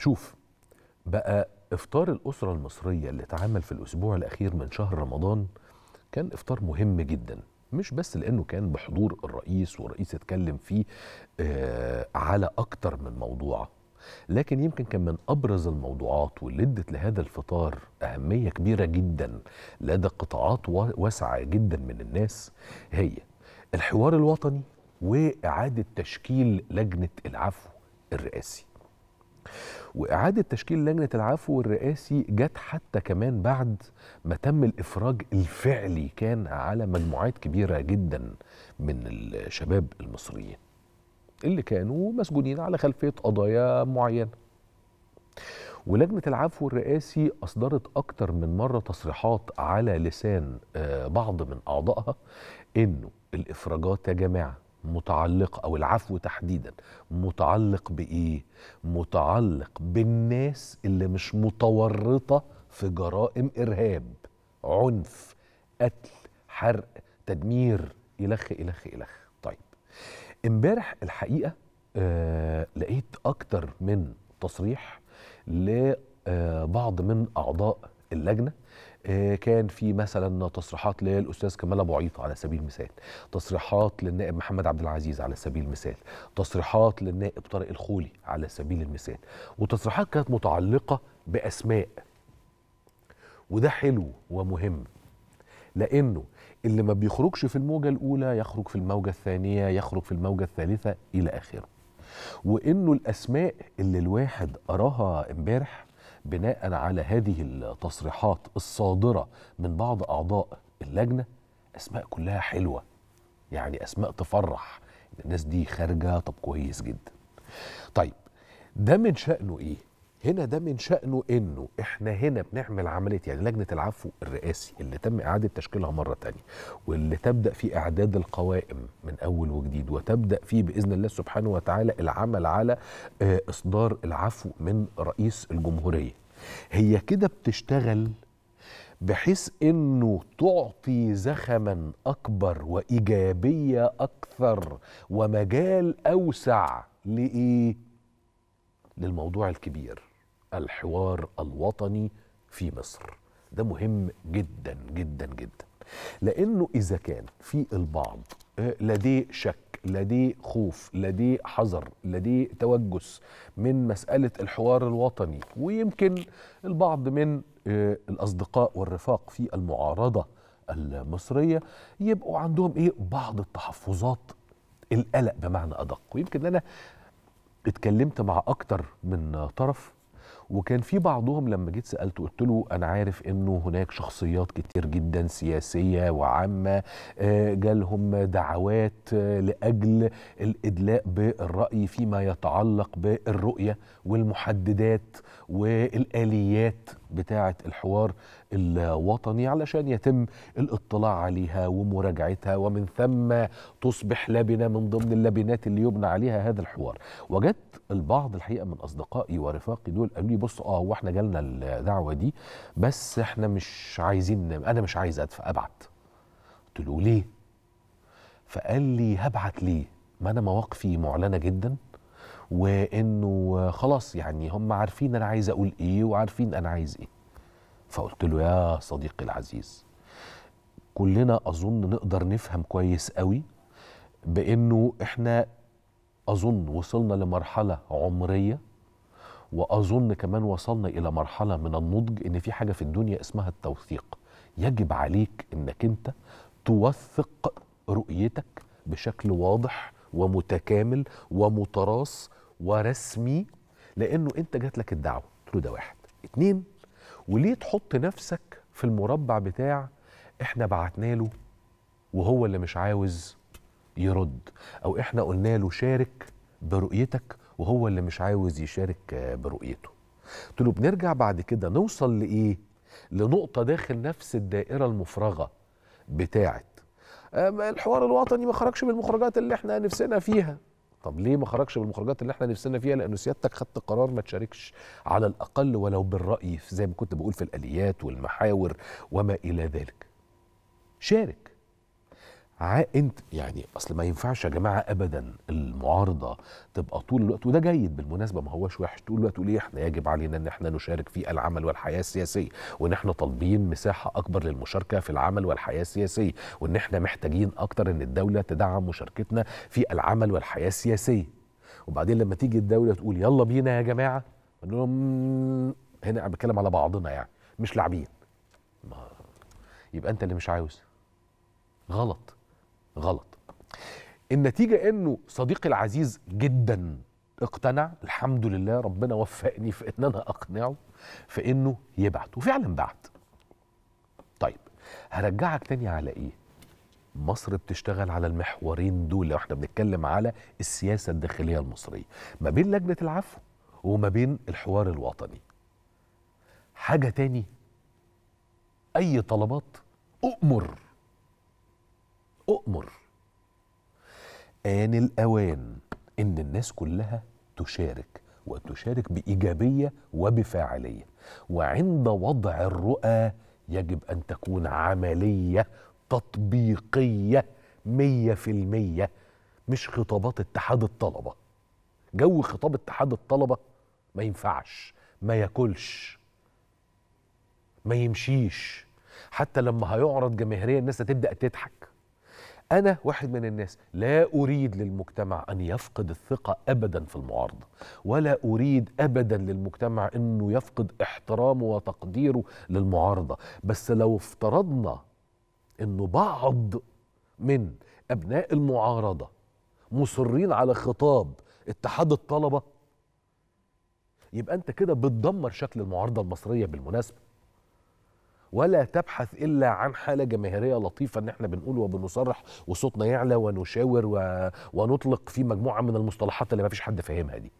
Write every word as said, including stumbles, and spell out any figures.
شوف بقى إفطار الأسرة المصرية اللي اتعمل في الأسبوع الأخير من شهر رمضان كان إفطار مهم جدا، مش بس لأنه كان بحضور الرئيس والرئيس اتكلم فيه آه على أكتر من موضوع، لكن يمكن كان من أبرز الموضوعات واللي ادت لهذا الفطار أهمية كبيرة جدا لدى قطاعات واسعة جدا من الناس هي الحوار الوطني وإعادة تشكيل لجنة العفو الرئاسي. وإعادة تشكيل لجنة العفو الرئاسي جت حتى كمان بعد ما تم الإفراج الفعلي كان على مجموعات كبيرة جدا من الشباب المصريين اللي كانوا مسجونين على خلفية قضايا معينة. ولجنة العفو الرئاسي أصدرت أكتر من مرة تصريحات على لسان بعض من أعضائها إنه الإفراجات يا جماعة متعلق، أو العفو تحديدا، متعلق بإيه؟ متعلق بالناس اللي مش متورطة في جرائم إرهاب، عنف، قتل، حرق، تدمير، إلخ إلخ إلخ. طيب امبارح الحقيقة آه لقيت أكتر من تصريح لبعض من أعضاء اللجنة. كان في مثلا تصريحات للأستاذ كمال أبو عيطة على سبيل المثال، تصريحات للنائب محمد عبد العزيز على سبيل المثال، تصريحات للنائب طارق الخولي على سبيل المثال، وتصريحات كانت متعلقة بأسماء. وده حلو ومهم، لأنه اللي ما بيخرجش في الموجة الأولى يخرج في الموجة الثانية، يخرج في الموجة الثالثة إلى آخره. وإنه الأسماء اللي الواحد قراها امبارح بناء على هذه التصريحات الصادرة من بعض أعضاء اللجنة أسماء كلها حلوة، يعني أسماء تفرح، الناس دي خارجة طب كويس جدا. طيب ده من شأنه إيه؟ هنا ده من شأنه إنه إحنا هنا بنعمل عملية، يعني لجنة العفو الرئاسي اللي تم إعادة تشكيلها مرة تانية، واللي تبدأ في إعداد القوائم من أول وجديد، وتبدأ فيه بإذن الله سبحانه وتعالى العمل على إصدار العفو من رئيس الجمهورية. هي كده بتشتغل بحيث إنه تعطي زخما أكبر وإيجابية أكثر ومجال أوسع لإيه؟ للموضوع الكبير، الحوار الوطني في مصر. ده مهم جدا جدا جدا، لأنه إذا كان في البعض لديه شك، لديه خوف، لديه حذر، لديه توجس من مسألة الحوار الوطني، ويمكن البعض من الأصدقاء والرفاق في المعارضة المصرية يبقوا عندهم إيه بعض التحفظات، القلق بمعنى أدق. ويمكن أنا اتكلمت مع أكتر من طرف، وكان في بعضهم لما جيت سألته قلت له أنا عارف إنه هناك شخصيات كتير جدا سياسية وعامة جالهم دعوات لأجل الإدلاء بالرأي فيما يتعلق بالرؤية والمحددات والآليات بتاعة الحوار الوطني علشان يتم الاطلاع عليها ومراجعتها، ومن ثم تصبح لبنة من ضمن اللبنات اللي يبنى عليها هذا الحوار. وجدت البعض الحقيقة من أصدقائي ورفاقي دول قالوا لي بص اه هو احنا جالنا الدعوة دي، بس احنا مش عايزين، أنا مش عايز أدفع أبعت. قلت له ليه؟ فقال لي هبعت ليه؟ ما أنا مواقفي معلنة جدا، وإنه خلاص يعني هم عارفين أنا عايز أقول إيه وعارفين أنا عايز إيه. فقلت له يا صديقي العزيز، كلنا أظن نقدر نفهم كويس قوي بإنه إحنا أظن وصلنا لمرحلة عمرية، وأظن كمان وصلنا إلى مرحلة من النضج إن في حاجة في الدنيا اسمها التوثيق. يجب عليك إنك أنت توثق رؤيتك بشكل واضح ومتكامل ومتراص ورسمي، لأنه أنت جات لك الدعوة. قلت له ده واحد. اتنين، وليه تحط نفسك في المربع بتاع إحنا بعتنا له وهو اللي مش عاوز يرد، أو إحنا قلنا له شارك برؤيتك وهو اللي مش عاوز يشارك برؤيته؟ قلت له بنرجع بعد كده نوصل لإيه؟ لنقطة داخل نفس الدائرة المفرغة بتاعت الحوار الوطني ما خرجش بالمخرجات اللي احنا نفسنا فيها. طب ليه ما خرجش بالمخرجات اللي احنا نفسنا فيها؟ لأنه سيادتك خدت قرار ما تشاركش على الأقل ولو بالرأي، زي ما كنت بقول في الآليات والمحاور وما إلى ذلك. شارك، انت يعني اصل ما ينفعش يا جماعه ابدا المعارضه تبقى طول الوقت، وده جيد بالمناسبه ما هوش وحش، طول الوقت وليه احنا يجب علينا ان احنا نشارك في العمل والحياه السياسيه، وان احنا طالبين مساحه اكبر للمشاركه في العمل والحياه السياسيه، وان احنا محتاجين اكتر ان الدوله تدعم مشاركتنا في العمل والحياه السياسيه. وبعدين لما تيجي الدوله تقول يلا بينا يا جماعه، نقول لهم هنا بتكلم على بعضنا يعني مش لاعبين، يبقى انت اللي مش عاوز. غلط غلط. النتيجة انه صديقي العزيز جدا اقتنع، الحمد لله ربنا وفقني في ان انا اقنعه في انه يبعت، وفعلا بعت. طيب هرجعك تاني على ايه؟ مصر بتشتغل على المحورين دول لو احنا بنتكلم على السياسة الداخلية المصرية، ما بين لجنة العفو وما بين الحوار الوطني. حاجة تاني، اي طلبات اؤمر أؤمر. آن الأوان إن الناس كلها تشارك، وتشارك بإيجابية وبفاعلية، وعند وضع الرؤى يجب أن تكون عملية تطبيقية مية في المية، مش خطابات اتحاد الطلبة. جو خطاب اتحاد الطلبة ما ينفعش، ما ياكلش، ما يمشيش. حتى لما هيعرض جماهيريا الناس هتبدأ تضحك. أنا واحد من الناس لا أريد للمجتمع أن يفقد الثقة أبدا في المعارضة، ولا أريد أبدا للمجتمع أنه يفقد احترامه وتقديره للمعارضة، بس لو افترضنا أنه بعض من أبناء المعارضة مصرين على خطاب اتحاد الطلبة، يبقى أنت كده بتدمر شكل المعارضة المصرية بالمناسبة. ولا تبحث إلا عن حالة جماهيرية لطيفة إن إحنا بنقول وبنصرح وصوتنا يعلى ونشاور ونطلق في مجموعة من المصطلحات اللي ما فيش حد فاهمها دي.